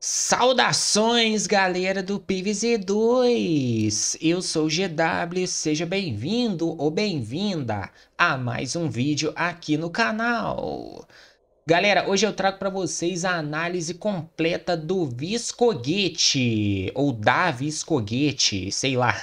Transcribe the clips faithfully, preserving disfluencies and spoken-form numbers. Saudações, galera do P V Z dois! Eu sou o G W, seja bem-vindo ou bem-vinda a mais um vídeo aqui no canal. Galera, hoje eu trago para vocês a análise completa do Viscoguete, ou da Viscoguete, sei lá,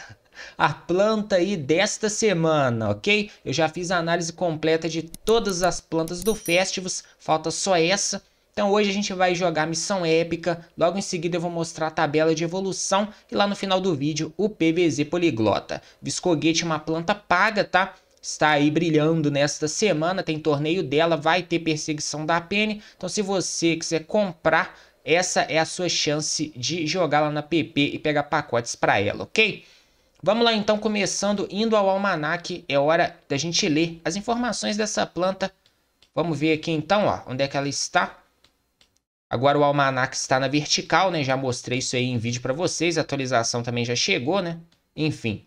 a planta aí desta semana, ok? Eu já fiz a análise completa de todas as plantas do Festivus, falta só essa. Então hoje a gente vai jogar Missão Épica, logo em seguida eu vou mostrar a tabela de evolução e lá no final do vídeo o P V Z Poliglota. Viscoguete é uma planta paga, tá? Está aí brilhando nesta semana, tem torneio dela, vai ter perseguição da Penny. Então se você quiser comprar, essa é a sua chance de jogar lá na P P e pegar pacotes para ela, ok? Vamos lá então, começando, indo ao almanaque, é hora da gente ler as informações dessa planta. Vamos ver aqui então, ó, onde é que ela está. Agora o almanac está na vertical, né? Já mostrei isso aí em vídeo para vocês. A atualização também já chegou, né? Enfim.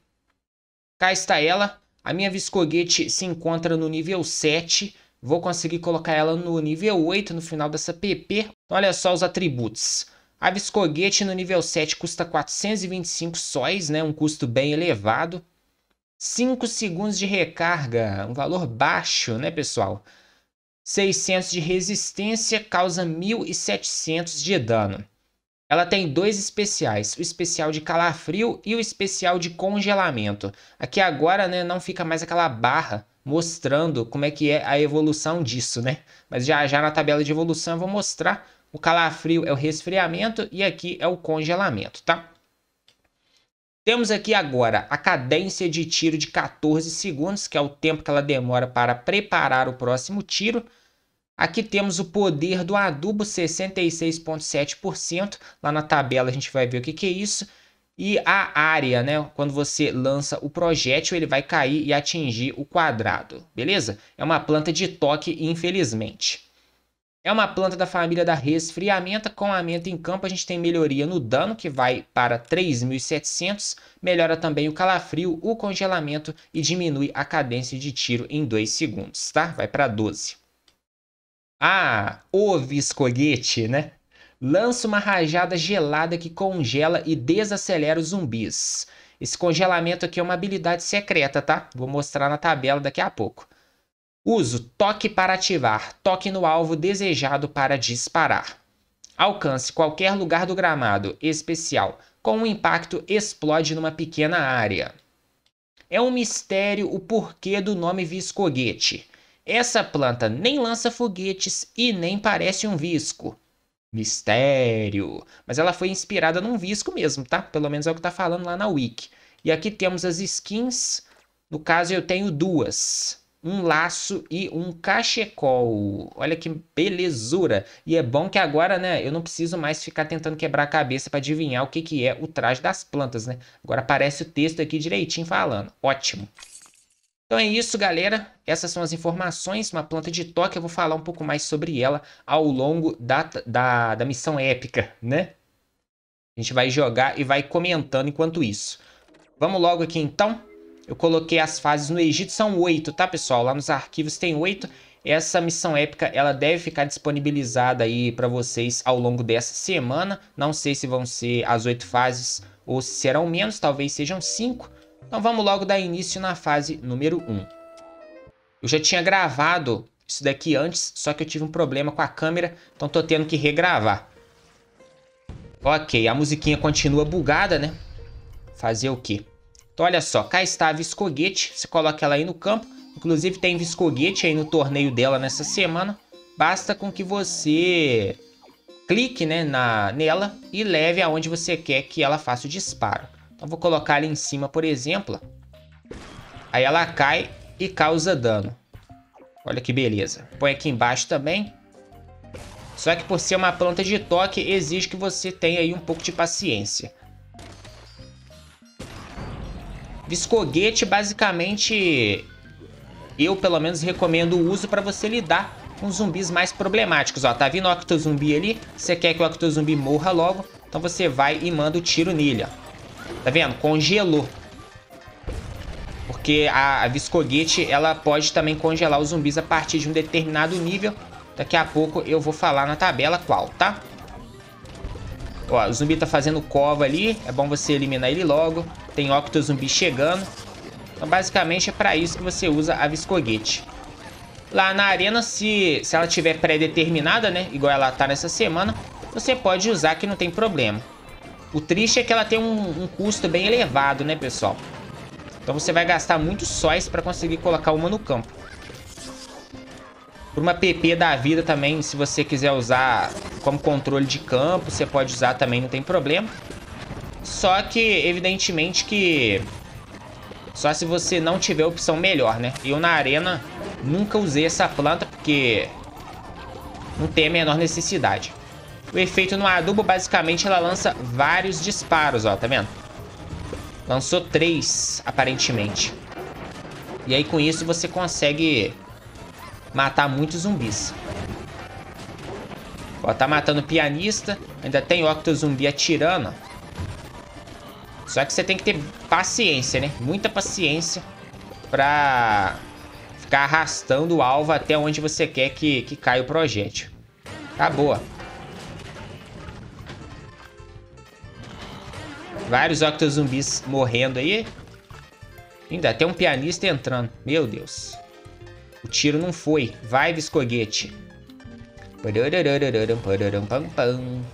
Cá está ela. A minha Viscoguete se encontra no nível sete. Vou conseguir colocar ela no nível oito no final dessa P P. Olha só os atributos. A Viscoguete no nível sete custa quatrocentos e vinte e cinco sóis, né? Um custo bem elevado. cinco segundos de recarga. Um valor baixo, né, pessoal? seiscentos de resistência, causa mil e setecentos de dano. Ela tem dois especiais, o especial de calafrio e o especial de congelamento. Aqui agora, né, não fica mais aquela barra mostrando como é que é a evolução disso, né? Mas já já na tabela de evolução eu vou mostrar. O calafrio é o resfriamento e aqui é o congelamento, tá? Temos aqui agora a cadência de tiro de quatorze segundos, que é o tempo que ela demora para preparar o próximo tiro. Aqui temos o poder do adubo, sessenta e seis vírgula sete por cento. Lá na tabela a gente vai ver o que, que é isso. E a área, né? Quando você lança o projétil, ele vai cair e atingir o quadrado, beleza? É uma planta de toque, infelizmente. É uma planta da família da resfriamento, com aumento em campo a gente tem melhoria no dano, que vai para três mil e setecentos, melhora também o calafrio, o congelamento e diminui a cadência de tiro em dois segundos, tá? Vai para doze. Ah, o Viscoguete, né? Lança uma rajada gelada que congela e desacelera os zumbis. Esse congelamento aqui é uma habilidade secreta, tá? Vou mostrar na tabela daqui a pouco. Uso toque para ativar, toque no alvo desejado para disparar. Alcance qualquer lugar do gramado, especial, com um impacto explode numa pequena área. É um mistério o porquê do nome Viscoguete. Essa planta nem lança foguetes e nem parece um visco. Mistério. Mas ela foi inspirada num visco mesmo, tá? Pelo menos é o que tá falando lá na wiki. E aqui temos as skins. No caso eu tenho duas. Um laço e um cachecol. Olha que belezura. E é bom que agora, né, eu não preciso mais ficar tentando quebrar a cabeça para adivinhar o que, que é o traje das plantas, né? Agora aparece o texto aqui direitinho falando. Ótimo. Então é isso, galera. Essas são as informações. Uma planta de toque. Eu vou falar um pouco mais sobre ela ao longo da, da, da missão épica, né? A gente vai jogar e vai comentando enquanto isso. Vamos logo aqui, então. Eu coloquei as fases no Egito, são oito, tá, pessoal? Lá nos arquivos tem oito. Essa missão épica, ela deve ficar disponibilizada aí pra vocês ao longo dessa semana. Não sei se vão ser as oito fases ou se serão menos, talvez sejam cinco. Então vamos logo dar início na fase número um. Eu já tinha gravado isso daqui antes, só que eu tive um problema com a câmera, então tô tendo que regravar. Ok, a musiquinha continua bugada, né? Fazer o quê? Então olha só, cá está a Viscoguete, você coloca ela aí no campo. Inclusive tem Viscoguete aí no torneio dela nessa semana. Basta com que você clique, né, na, nela e leve aonde você quer que ela faça o disparo. Então vou colocar ela em cima, por exemplo. Aí ela cai e causa dano. Olha que beleza. Põe aqui embaixo também. Só que por ser uma planta de toque, exige que você tenha aí um pouco de paciência. Viscoguete, basicamente, eu pelo menos recomendo o uso para você lidar com zumbis mais problemáticos. Ó, tá vindo o Octo Zumbi ali, você quer que o Octo Zumbi morra logo, então você vai e manda o tiro nele. Ó. Tá vendo? Congelou. porque a, a Viscoguete, ela pode também congelar os zumbis a partir de um determinado nível. Daqui a pouco eu vou falar na tabela qual, tá? Ó, o zumbi tá fazendo cova ali, é bom você eliminar ele logo. Tem Octo Zumbi chegando. Então basicamente é pra isso que você usa a Viscoguete. Lá na arena, se, se ela tiver pré-determinada, né, igual ela tá nessa semana, você pode usar que não tem problema. O triste é que ela tem um, um custo bem elevado, né, pessoal? Então você vai gastar muitos sóis pra conseguir colocar uma no campo. Por uma P P da vida também, se você quiser usar como controle de campo, você pode usar também, não tem problema. Só que, evidentemente que... Só se você não tiver opção melhor, né? Eu na arena nunca usei essa planta porque não tem a menor necessidade. O efeito no adubo, basicamente, ela lança vários disparos, ó, tá vendo? Lançou três, aparentemente. E aí com isso você consegue... matar muitos zumbis. Ó, tá matando o pianista. Ainda tem Octo Zumbi atirando. Só que você tem que ter paciência, né? Muita paciência pra ficar arrastando o alvo até onde você quer que, que caia o projétil. Acabou. Vários Octo Zumbis morrendo aí. Ainda tem um pianista entrando. Meu Deus. O tiro não foi. Vai, Viscoguete.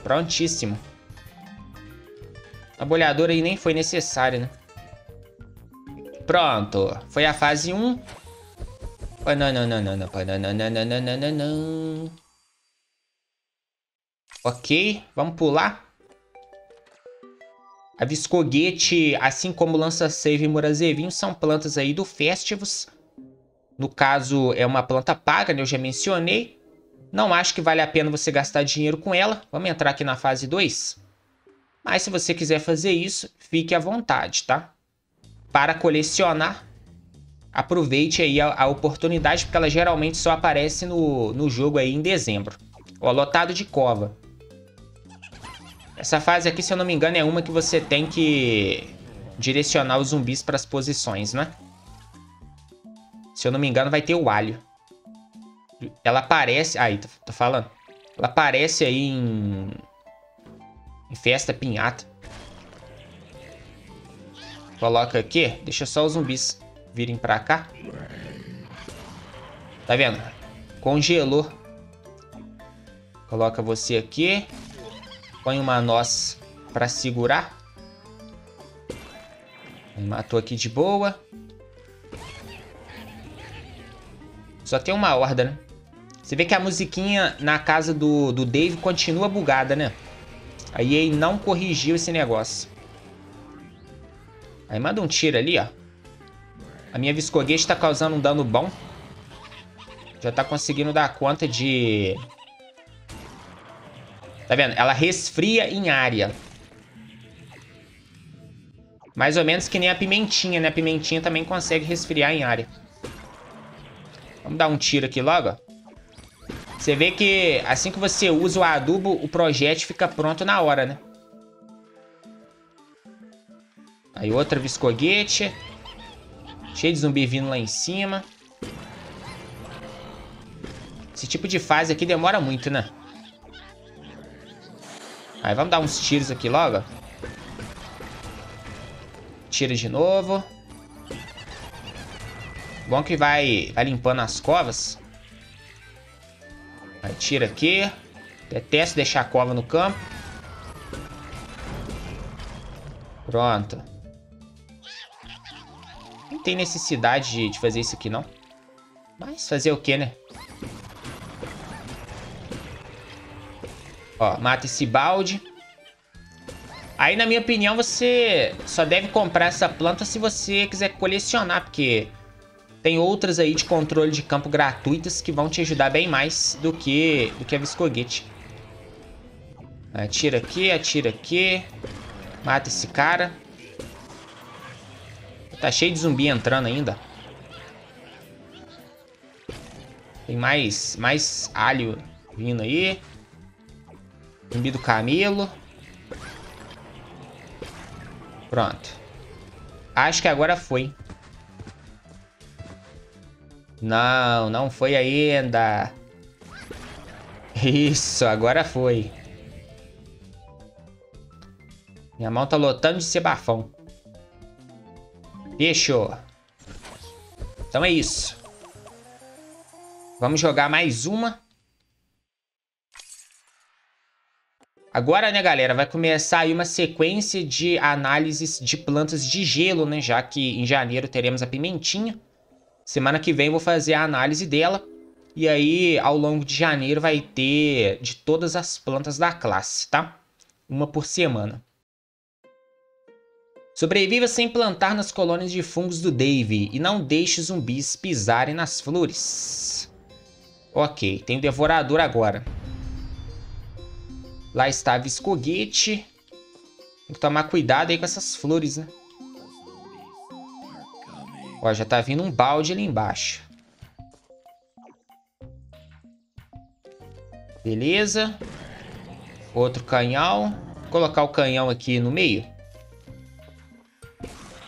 Prontíssimo. A bolhadora aí nem foi necessária, né? Pronto. Foi a fase um. Ok. Vamos pular. A Viscoguete, assim como Lança-seiva e Mora Zevinha, são plantas aí do Festivus. No caso, é uma planta paga, né? Eu já mencionei. Não acho que vale a pena você gastar dinheiro com ela. Vamos entrar aqui na fase dois. Mas se você quiser fazer isso, fique à vontade, tá? Para colecionar, aproveite aí a, a oportunidade, porque ela geralmente só aparece no, no jogo aí em dezembro. Ó, lotado de cova. Essa fase aqui, se eu não me engano, é uma que você tem que direcionar os zumbis para as posições, né? Se eu não me engano, vai ter o alho. Ela aparece... Aí, tô, tô falando. Ela aparece aí em... em festa, pinhata. Coloca aqui. Deixa só os zumbis virem pra cá. Tá vendo? Congelou. Coloca você aqui. Põe uma noz pra segurar. Matou aqui de boa. Só tem uma horda, né? Você vê que a musiquinha na casa do, do Dave continua bugada, né? A E A não corrigiu esse negócio. Aí manda um tiro ali, ó. A minha Viscoguete tá causando um dano bom. Já tá conseguindo dar conta de... Tá vendo? Ela resfria em área. Mais ou menos que nem a Pimentinha, né? A Pimentinha também consegue resfriar em área. Vamos dar um tiro aqui logo, ó. Você vê que assim que você usa o adubo, o projétil fica pronto na hora, né? Aí outra Viscoguete. Cheio de zumbi vindo lá em cima. Esse tipo de fase aqui demora muito, né? Aí vamos dar uns tiros aqui logo, ó. Tira de novo. Bom que vai, vai limpando as covas. Aí tira aqui. Detesto deixar a cova no campo. Pronto. Não tem necessidade de, de fazer isso aqui, não. Mas fazer o que, né? Ó, mata esse balde. Aí, na minha opinião, você só deve comprar essa planta se você quiser colecionar, porque... Tem outras aí de controle de campo gratuitas que vão te ajudar bem mais do que, do que a Viscoguete. Atira aqui, atira aqui. Mata esse cara. Tá cheio de zumbi entrando ainda. Tem mais, mais alho vindo aí. Zumbi do Camelo. Pronto. Acho que agora foi, Não, não foi ainda. Isso, agora foi. Minha mão tá lotando de cebafão. Fechou. Então é isso. Vamos jogar mais uma. Agora, né, galera, vai começar aí uma sequência de análises de plantas de gelo, né? Já que em janeiro teremos a pimentinha. Semana que vem eu vou fazer a análise dela. E aí, ao longo de janeiro, vai ter de todas as plantas da classe, tá? Uma por semana. Sobreviva sem plantar nas colônias de fungos do Dave. E não deixe zumbis pisarem nas flores. Ok, tem o devorador agora. Lá está a Viscoguete. Tem que tomar cuidado aí com essas flores, né? Ó, já tá vindo um balde ali embaixo. Beleza. Outro canhão. Vou colocar o canhão aqui no meio.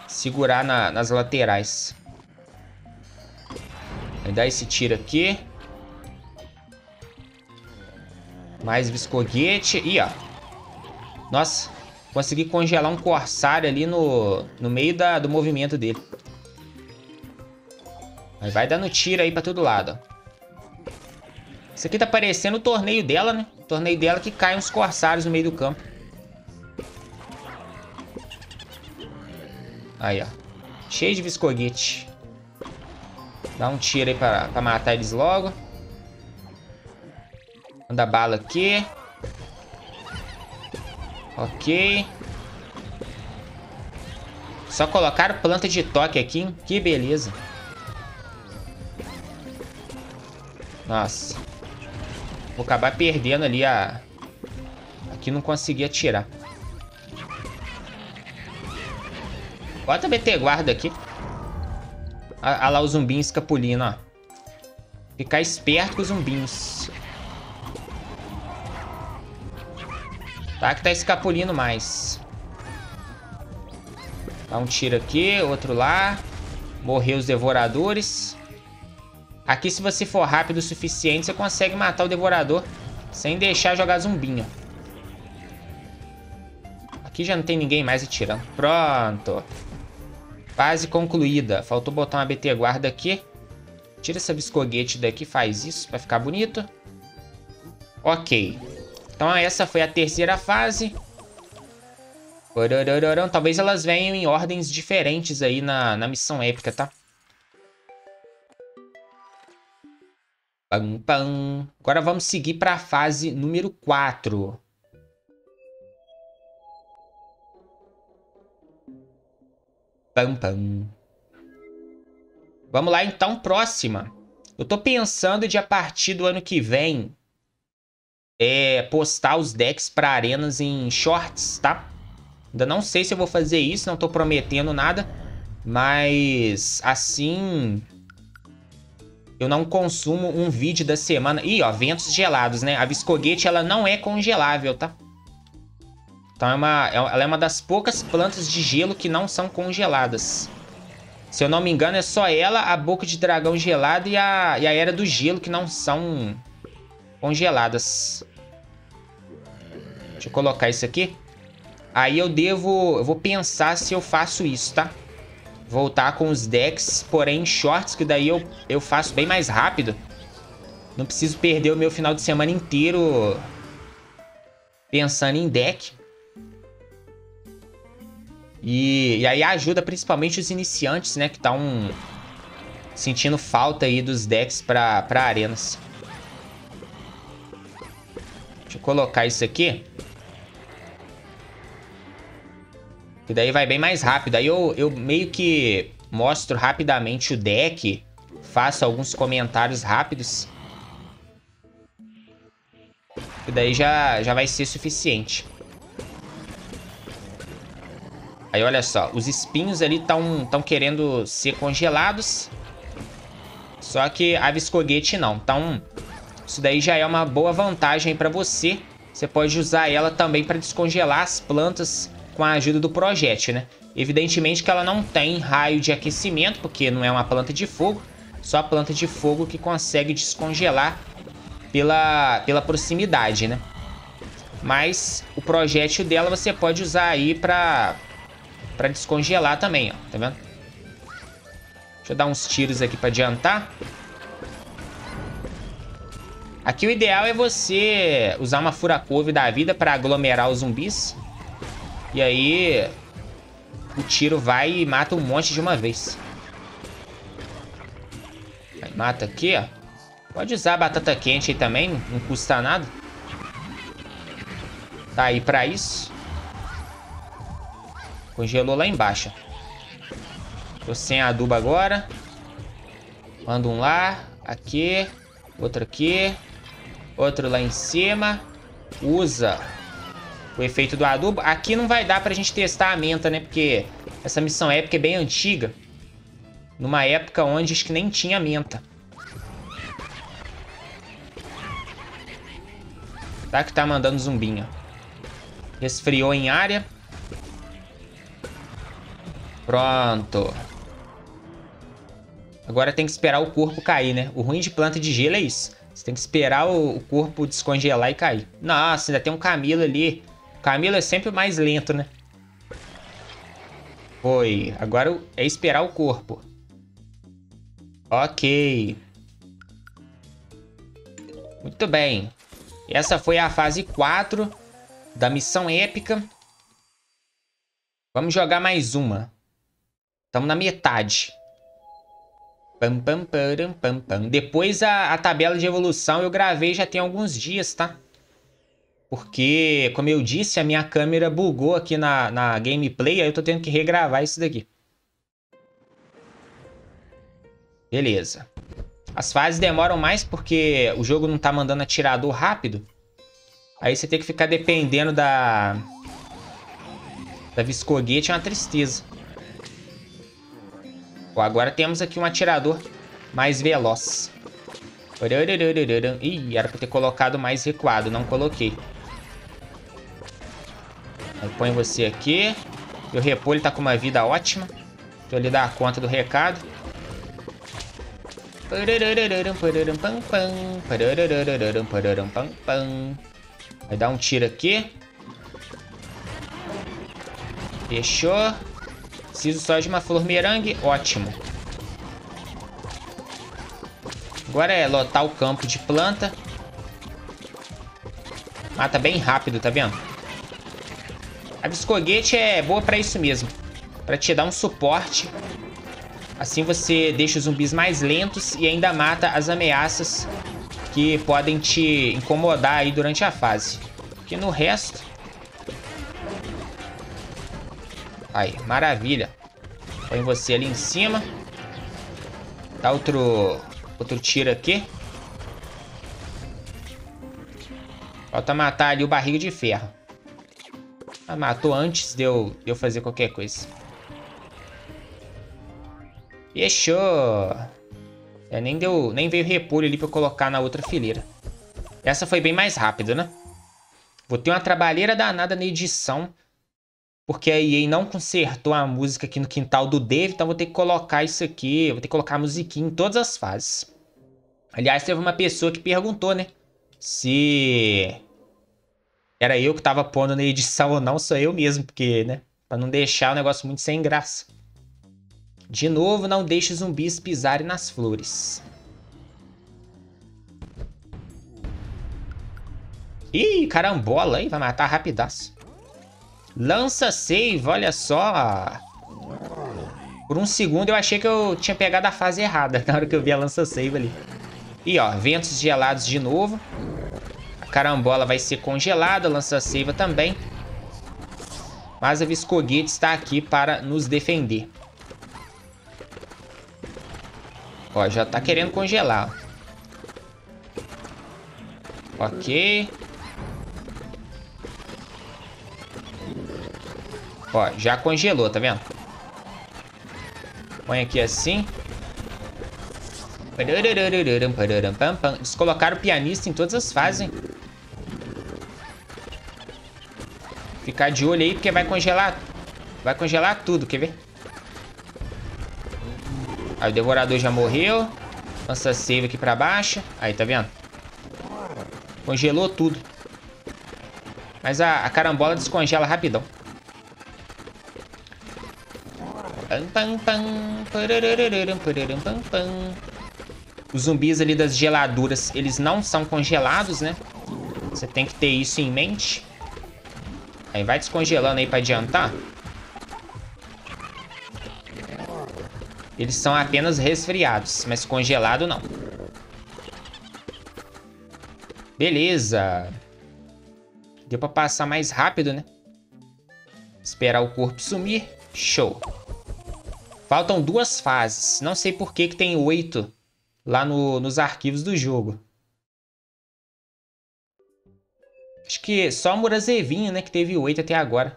Segurar na, nas laterais. Vai dar esse tiro aqui. Mais Viscoguete. Ih, ó. Nossa, consegui congelar um corsário ali no, no meio da, do movimento dele. Mas vai dando tiro aí pra todo lado, ó. Isso aqui tá parecendo o torneio dela, né? O torneio dela que cai uns corsários no meio do campo. Aí, ó. Cheio de Viscoguete. Dá um tiro aí pra, pra matar eles logo. Manda bala aqui. Ok. Só colocaram planta de toque aqui, hein? Que beleza. Nossa. Vou acabar perdendo ali a... Aqui não consegui atirar. Bota a B T guarda aqui. Olha lá o zumbinho escapulindo, ó. Ficar esperto com os zumbinhos. Tá que tá escapulindo mais. Dá um tiro aqui, outro lá. Morreu os devoradores. Aqui, se você for rápido o suficiente, você consegue matar o devorador sem deixar jogar zumbinho. Aqui já não tem ninguém mais atirando. Pronto. Fase concluída. Faltou botar uma B T guarda aqui. Tira essa Viscoguete daqui, faz isso pra ficar bonito. Ok. Então essa foi a terceira fase. Talvez elas venham em ordens diferentes aí na, na missão épica, tá? Pam, pam. Agora vamos seguir para a fase número quatro. Pam, pam. Vamos lá então, próxima. Eu tô pensando de a partir do ano que vem é, postar os decks para arenas em shorts, tá? Ainda não sei se eu vou fazer isso, não tô prometendo nada, mas assim... Eu não consumo um vídeo da semana. Ih, ó, ventos gelados, né? A Viscoguete, ela não é congelável, tá? Então é uma, ela é uma das poucas plantas de gelo que não são congeladas. Se eu não me engano, é só ela, a Boca de Dragão Gelado e a, e a Era do Gelo que não são congeladas. Deixa eu colocar isso aqui. Aí eu devo... Eu vou pensar se eu faço isso, tá? Voltar com os decks, porém shorts, que daí eu, eu faço bem mais rápido. Não preciso perder o meu final de semana inteiro pensando em deck. E, e aí ajuda principalmente os iniciantes, né? Que estão sentindo falta aí dos decks para para arenas. Deixa eu colocar isso aqui. Que daí vai bem mais rápido. Aí eu, eu meio que mostro rapidamente o deck. Faço alguns comentários rápidos. Que daí já, já vai ser suficiente. Aí olha só. Os espinhos ali estão tão querendo ser congelados. Só que a Viscoguete não. Então isso daí já é uma boa vantagem para você. Você pode usar ela também para descongelar as plantas... com a ajuda do projétil, né? Evidentemente que ela não tem raio de aquecimento, porque não é uma planta de fogo. Só a planta de fogo que consegue descongelar pela, pela proximidade, né? Mas o projétil dela você pode usar aí pra, pra descongelar também, ó. Tá vendo? Deixa eu dar uns tiros aqui pra adiantar. Aqui o ideal é você usar uma furacouve da vida pra aglomerar os zumbis. E aí o tiro vai e mata um monte de uma vez. Aí, mata aqui, ó. Pode usar a batata quente aí também, não custa nada. Tá aí pra isso. Congelou lá embaixo. Tô sem adubo agora. Manda um lá, aqui, outro aqui, outro lá em cima. Usa o efeito do adubo. Aqui não vai dar pra gente testar a menta, né? Porque essa missão épica é bem antiga. Numa época onde acho que nem tinha menta. Tá que tá mandando zumbinho. Resfriou em área. Pronto. Agora tem que esperar o corpo cair, né? O ruim de planta de gelo é isso. Você tem que esperar o corpo descongelar e cair. Nossa, ainda tem um Camilo ali. O Camilo é sempre mais lento, né? Foi. Agora é esperar o corpo. Ok. Muito bem. Essa foi a fase quatro da missão épica. Vamos jogar mais uma. Estamos na metade. Pam, pam, param, pam, pam. Depois a, a tabela de evolução eu gravei já tem alguns dias, tá? Porque, como eu disse, a minha câmera bugou aqui na, na gameplay. Aí eu tô tendo que regravar isso daqui. Beleza. As fases demoram mais porque o jogo não tá mandando atirador rápido. Aí você tem que ficar dependendo da... Da Viscoguete, é uma tristeza. Pô, agora temos aqui um atirador mais veloz. Ih, era pra ter colocado mais recuado, não coloquei. Aí põe você aqui. Meu repolho tá com uma vida ótima. Deixa eu lhe dar conta do recado. Vai dar um tiro aqui. Fechou. Preciso só de uma flor merangue. Ótimo. Agora é lotar o campo de planta. Mata bem rápido, tá vendo? A Viscoguete é boa pra isso mesmo. Pra te dar um suporte. Assim você deixa os zumbis mais lentos e ainda mata as ameaças que podem te incomodar aí durante a fase. Porque no resto... Aí, maravilha. Põe você ali em cima. Dá outro, outro tiro aqui. Falta matar ali o barriga de ferro. Ah, matou antes de eu, de eu fazer qualquer coisa. Fechou. É, nem, deu, nem veio repolho ali pra eu colocar na outra fileira. Essa foi bem mais rápida, né? Vou ter uma trabalheira danada na edição. Porque a E A não consertou a música aqui no quintal do Dave, então vou ter que colocar isso aqui, vou ter que colocar a musiquinha em todas as fases. Aliás, teve uma pessoa que perguntou, né? Se era eu que tava pondo na edição ou não, sou eu mesmo, porque, né? Pra não deixar o negócio muito sem graça. De novo, não deixe os zumbis pisarem nas flores. Ih, carambola aí, vai matar rapidaço. Lança Save, olha só. Por um segundo eu achei que eu tinha pegado a fase errada na hora que eu vi a Lança Save ali. E ó, ventos gelados de novo. A carambola vai ser congelada, a Lança Seiva também. Mas a Viscoguete está aqui para nos defender. Ó, já tá querendo congelar. Ok. Ó, já congelou, tá vendo? Põe aqui assim. Eles colocaram o pianista em todas as fases, hein? Ficar de olho aí, porque vai congelar. Vai congelar tudo, quer ver? Aí o devorador já morreu. Lança save aqui pra baixo. Aí, tá vendo? Congelou tudo. Mas a, a carambola descongela rapidão. Os zumbis ali das geladuras, eles não são congelados, né? Você tem que ter isso em mente. Aí vai descongelando aí pra adiantar. Eles são apenas resfriados, mas congelado não. Beleza. Deu pra passar mais rápido, né? Esperar o corpo sumir. Show. Faltam duas fases. Não sei por que que tem oito lá no, nos arquivos do jogo. Acho que só a Mora Zevinha, né, que teve oito até agora.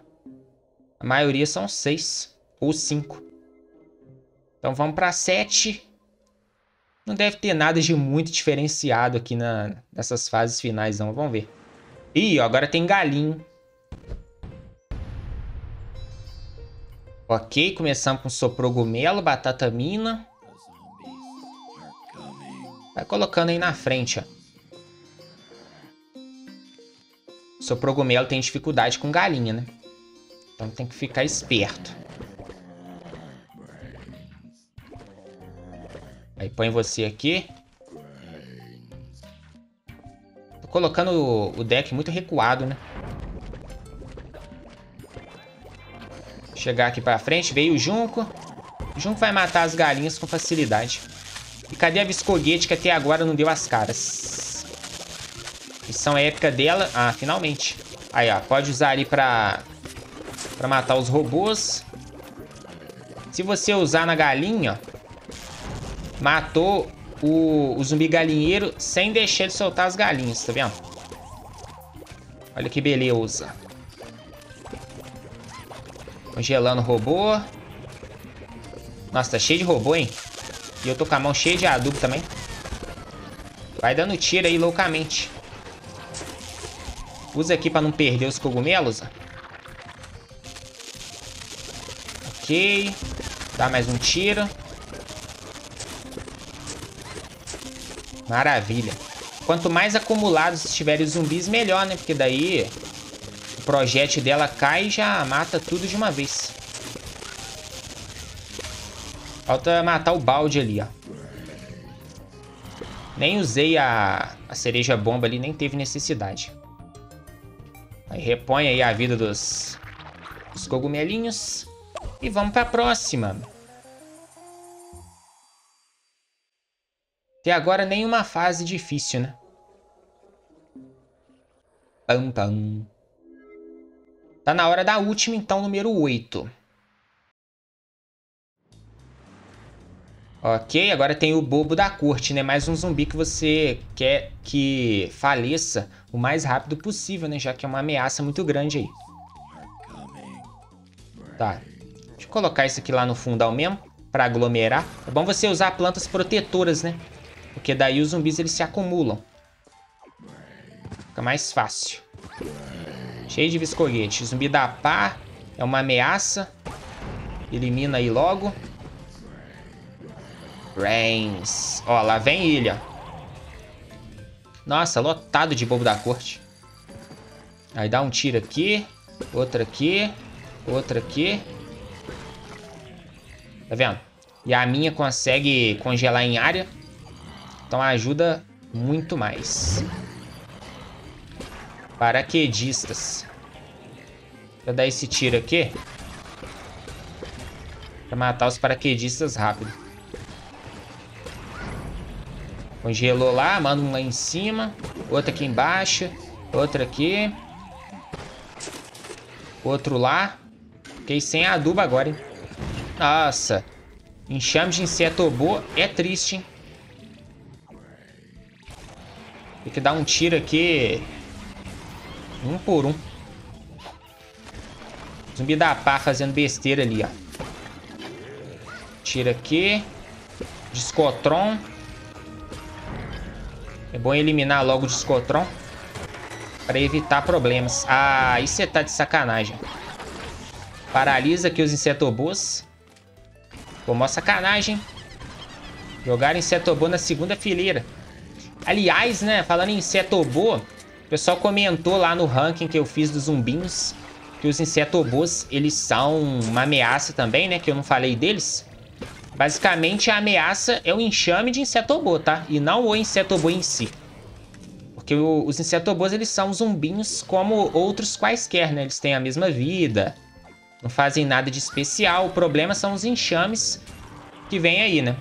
A maioria são seis ou cinco. Então vamos para sete. Não deve ter nada de muito diferenciado aqui na, nessas fases finais, não. Vamos ver. Ih, ó, agora tem galinho. Ok, começamos com soprogumelo, batata mina. Vai colocando aí na frente, ó. Soprogumelo tem dificuldade com galinha, né? Então tem que ficar esperto. Aí põe você aqui. Tô colocando o, o deck muito recuado, né? Chegar aqui pra frente. Veio o Junco. O Junco vai matar as galinhas com facilidade. E cadê a Viscoguete que até agora não deu as caras? Missão épica dela. Ah, finalmente. Aí, ó. Pode usar ali pra... pra matar os robôs. Se você usar na galinha, ó. Matou o, o zumbi galinheiro sem deixar de soltar as galinhas. Tá vendo? Olha que beleza. Congelando o robô. Nossa, tá cheio de robô, hein? E eu tô com a mão cheia de adubo também. Vai dando tiro aí loucamente. Usa aqui pra não perder os cogumelos. Ok. Dá mais um tiro. Maravilha. Quanto mais acumulados estiverem os zumbis, melhor, né? Porque daí o projétil dela cai e já mata tudo de uma vez. Falta matar o balde ali, ó. Nem usei a, a cereja bomba ali, nem teve necessidade. Aí repõe aí a vida dos, dos cogumelinhos. E vamos pra próxima. Até agora nenhuma fase difícil, né? Pam, pam. Tá na hora da última, então, número oito. Ok, agora tem o Bobo da Corte, né? Mais um zumbi que você quer que faleça o mais rápido possível, né? Já que é uma ameaça muito grande aí. Tá. Deixa eu colocar isso aqui lá no fundal mesmo, pra aglomerar. É bom você usar plantas protetoras, né? Porque daí os zumbis, eles se acumulam. Fica mais fácil. Cheio de viscoguete. Zumbi da pá é uma ameaça. Elimina aí logo. Rains. Ó, lá vem ilha. Nossa, lotado de bobo da corte. Aí dá um tiro aqui. Outro aqui. Outro aqui. Tá vendo? E a minha consegue congelar em área. Então ajuda muito mais. Paraquedistas. Vou dar esse tiro aqui. Pra matar os paraquedistas rápido. Congelou lá, manda um lá em cima. Outro aqui embaixo. Outro aqui. Outro lá. Fiquei sem adubo agora, hein? Nossa. Enxame de inseto-obô é triste, hein? Tem que dar um tiro aqui. Um por um. Zumbi da pá fazendo besteira ali, ó. Tira aqui. Discotron. É bom eliminar logo o Discotron para evitar problemas. Ah, isso você tá de sacanagem. Paralisa aqui os insetobôs. Pô, mó sacanagem. Jogaram inseto-obô na segunda fileira. Aliás, né, falando em inseto-obô, o pessoal comentou lá no ranking que eu fiz dos zumbinhos que os inseto-obôs, eles são uma ameaça também, né, que eu não falei deles. Basicamente, a ameaça é o enxame de inseto-obô, tá? E não o inseto-obô em si. Porque o, os inseto-obôs, eles são zumbinhos como outros quaisquer, né? Eles têm a mesma vida, não fazem nada de especial. O problema são os enxames que vem aí, né?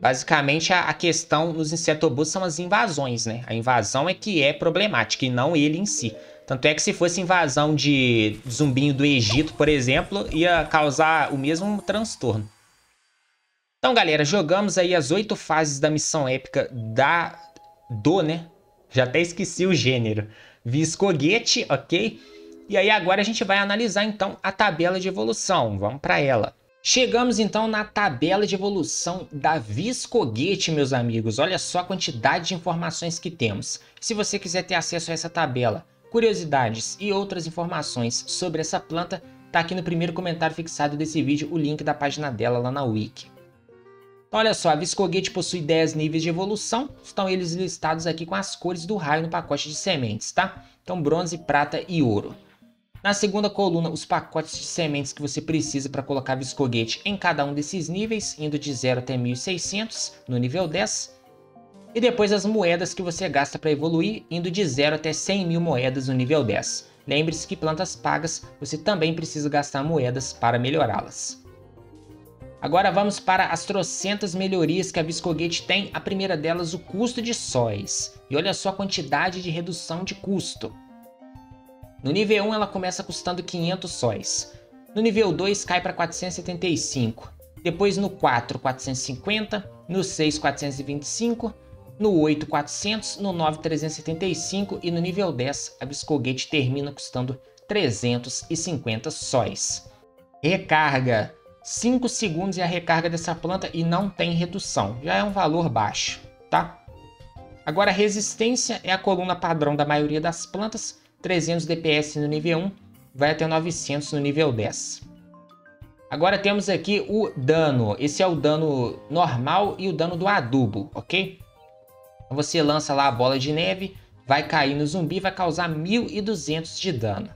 Basicamente, a, a questão nos inseto-obôs são as invasões, né? A invasão é que é problemática e não ele em si. Tanto é que se fosse invasão de zumbinho do Egito, por exemplo, ia causar o mesmo transtorno. Então, galera, jogamos aí as oito fases da missão épica da... Do, né? Já até esqueci o gênero. Viscoguete, ok? E aí agora a gente vai analisar, então, a tabela de evolução. Vamos para ela. Chegamos, então, na tabela de evolução da Viscoguete, meus amigos. Olha só a quantidade de informações que temos. Se você quiser ter acesso a essa tabela, curiosidades e outras informações sobre essa planta, tá aqui no primeiro comentário fixado desse vídeo o link da página dela lá na Wiki. Então, olha só, a Viscoguete possui dez níveis de evolução, estão eles listados aqui com as cores do raio no pacote de sementes, tá? Então bronze, prata e ouro. Na segunda coluna, os pacotes de sementes que você precisa para colocar a Viscoguete em cada um desses níveis, indo de zero até mil e seiscentos no nível dez. E depois as moedas que você gasta para evoluir, indo de zero até cem mil moedas no nível dez. Lembre-se que plantas pagas, você também precisa gastar moedas para melhorá-las. Agora vamos para as trocentas melhorias que a Viscoguete tem. A primeira delas, o custo de sóis. E olha só a quantidade de redução de custo. No nível um ela começa custando quinhentos sóis. No nível dois cai para quatrocentos e setenta e cinco. Depois no quatro, quatrocentos e cinquenta. No seis, quatrocentos e vinte e cinco. No oito, quatrocentos, no nove, trezentos e setenta e cinco e no nível dez, a Viscoguete termina custando trezentos e cinquenta sóis. Recarga. cinco segundos é a recarga dessa planta e não tem redução. Já é um valor baixo, tá? Agora, a resistência é a coluna padrão da maioria das plantas. trezentos D P S no nível um, vai até novecentos no nível dez. Agora temos aqui o dano. Esse é o dano normal e o dano do adubo, ok? Você lança lá a bola de neve, vai cair no zumbi e vai causar mil e duzentos de dano.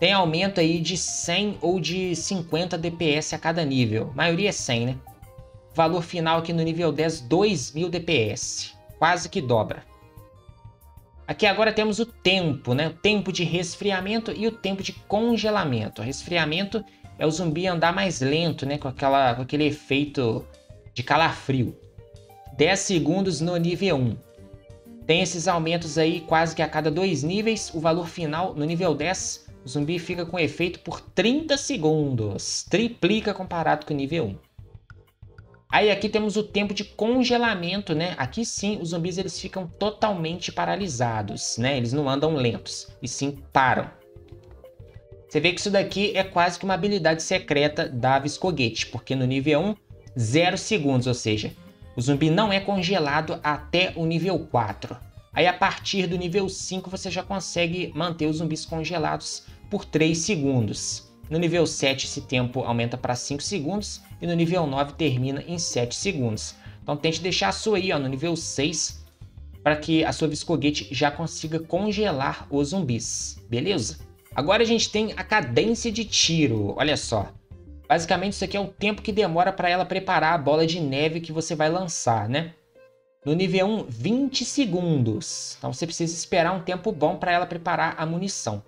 Tem aumento aí de cem ou de cinquenta D P S a cada nível. A maioria é cem, né? Valor final aqui no nível dez, dois mil D P S. Quase que dobra. Aqui agora temos o tempo, né? O tempo de resfriamento e o tempo de congelamento. O resfriamento é o zumbi andar mais lento, né? Com, aquela, com aquele efeito de calafrio. dez segundos no nível um. Tem esses aumentos aí quase que a cada dois níveis. O valor final no nível dez, o zumbi fica com efeito por trinta segundos. Triplica comparado com o nível um. Aí aqui temos o tempo de congelamento, né? Aqui sim, os zumbis eles ficam totalmente paralisados, né? Eles não andam lentos, e sim param. Você vê que isso daqui é quase que uma habilidade secreta da Viscoguete, porque no nível um, zero segundos, ou seja, o zumbi não é congelado até o nível quatro. Aí a partir do nível cinco você já consegue manter os zumbis congelados por três segundos. No nível sete esse tempo aumenta para cinco segundos e no nível nove termina em sete segundos. Então tente deixar a sua aí, ó, no nível seis, para que a sua Viscoguete já consiga congelar os zumbis, beleza? Agora a gente tem a cadência de tiro, olha só. Basicamente, isso aqui é o tempo que demora para ela preparar a bola de neve que você vai lançar, né? No nível um, vinte segundos. Então, você precisa esperar um tempo bom para ela preparar a munição.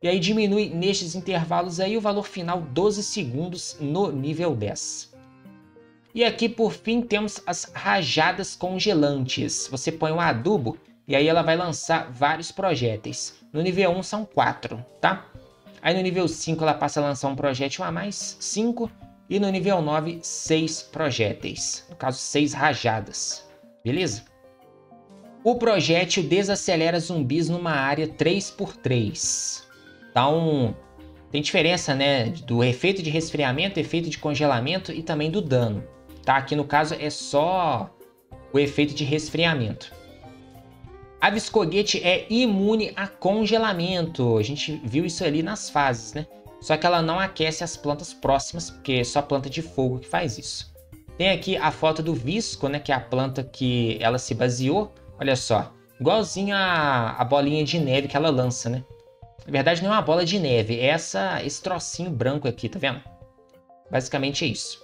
E aí, diminui nestes intervalos aí o valor final, doze segundos no nível dez. E aqui, por fim, temos as rajadas congelantes. Você põe um adubo e aí ela vai lançar vários projéteis. No nível um, são quatro, tá? Aí no nível cinco ela passa a lançar um projétil a mais, cinco. E no nível nove, seis projéteis. No caso, seis rajadas. Beleza? O projétil desacelera zumbis numa área três por três. Então, tem diferença, né? Do efeito de resfriamento, efeito de congelamento e também do dano. Tá? Aqui no caso é só o efeito de resfriamento. A Viscoguete é imune a congelamento, a gente viu isso ali nas fases, né? Só que ela não aquece as plantas próximas, porque é só planta de fogo que faz isso. Tem aqui a foto do Visco, né, que é a planta que ela se baseou. Olha só, igualzinho a, a bolinha de neve que ela lança, né? Na verdade, não é uma bola de neve, é essa, esse trocinho branco aqui, tá vendo? Basicamente é isso.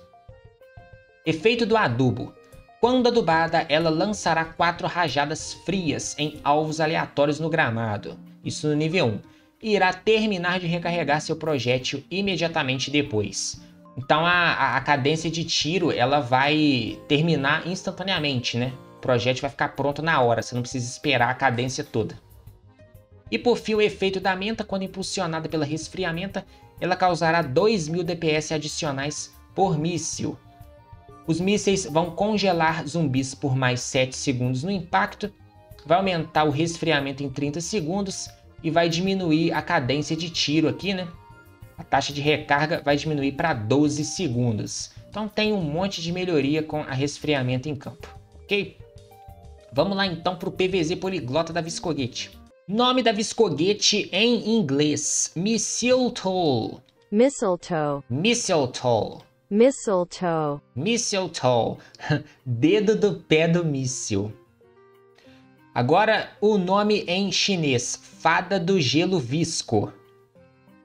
Efeito do adubo. Quando adubada, ela lançará quatro rajadas frias em alvos aleatórios no gramado. Isso no nível um. E irá terminar de recarregar seu projétil imediatamente depois. Então a, a, a cadência de tiro, ela vai terminar instantaneamente, né? O projétil vai ficar pronto na hora, você não precisa esperar a cadência toda. E por fim, o efeito da menta, quando impulsionada pela resfriamenta, ela causará dois mil D P S adicionais por míssil. Os mísseis vão congelar zumbis por mais sete segundos no impacto, vai aumentar o resfriamento em trinta segundos e vai diminuir a cadência de tiro aqui, né? A taxa de recarga vai diminuir para doze segundos. Então tem um monte de melhoria com a resfriamento em campo, ok? Vamos lá então para o P V Z Poliglota da Viscoguete. Nome da Viscoguete em inglês: Mistletoe. Mistletoe. Mistletoe. Mistletoe. Mistletoe. Dedo do pé do míssil. Agora o nome em chinês: Fada do Gelo Visco.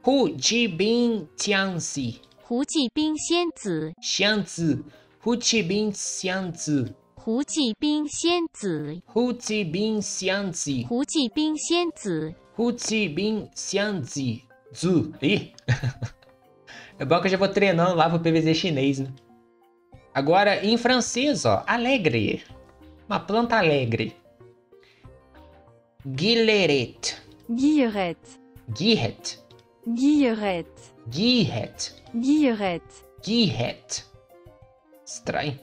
Hu Ji Bin Xian Zi. Hu Ji Bin Xian Zi. Xian Zi. Hu Ji Bin Xian Zi. Hu Ji Bin Xian Zi. Hu Ji Bin Xian Zi. Hu Ji Bin Xian Zi. Hu Ji Bin Xian Zi. Zu. Ih. É bom que eu já vou treinando lá pro P V Z chinês, né? Agora, em francês, ó. Alegre. Uma planta alegre. Guillerette. Guillerette. Guillerette. Guillerette. Guillerette. Guillerette. Guillerette. Estranho.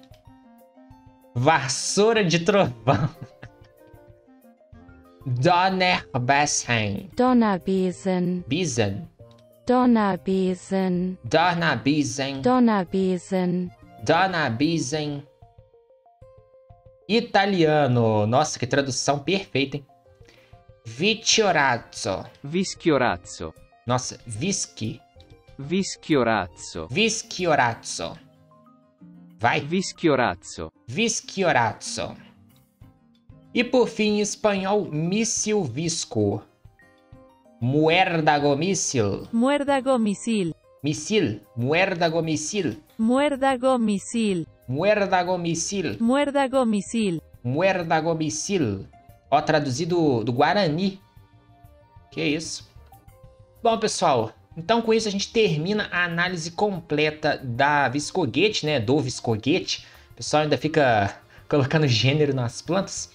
Vassoura de trovão. Donnerbesen. Donnerbesen. Bison. Donnerbesen. Donnerbesen. Donnerbesen. Donnerbesen. Italiano. Nossa, que tradução perfeita, hein? Vischiorazzo. Vischiorazzo. Nossa, Vischi. Vischiorazzo. Vischiorazzo. Vai. Vischiorazzo. Vischiorazzo. E por fim, em espanhol, míssil visco. Muérdago misil. Muérdago misil. Misil. Muérdago misil. Muérdago misil. Muérdago misil. Muérdago misil. Muérdago misil. Ó, traduzido do Guarani. Que isso? Bom, pessoal, então com isso a gente termina a análise completa da Viscoguete, né? Do Viscoguete. O pessoal ainda fica colocando gênero nas plantas.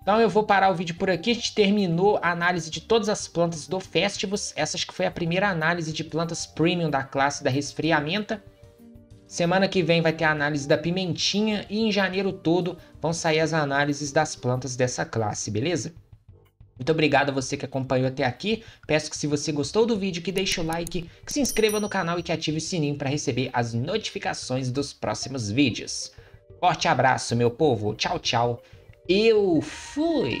Então eu vou parar o vídeo por aqui. A gente terminou a análise de todas as plantas do Festivus. Essa acho que foi a primeira análise de plantas premium da classe da resfriamenta. Semana que vem vai ter a análise da pimentinha e em janeiro todo vão sair as análises das plantas dessa classe, beleza? Muito obrigado a você que acompanhou até aqui. Peço que se você gostou do vídeo, que deixe o like, que se inscreva no canal e que ative o sininho para receber as notificações dos próximos vídeos. Forte abraço, meu povo. Tchau, tchau. Eu fui!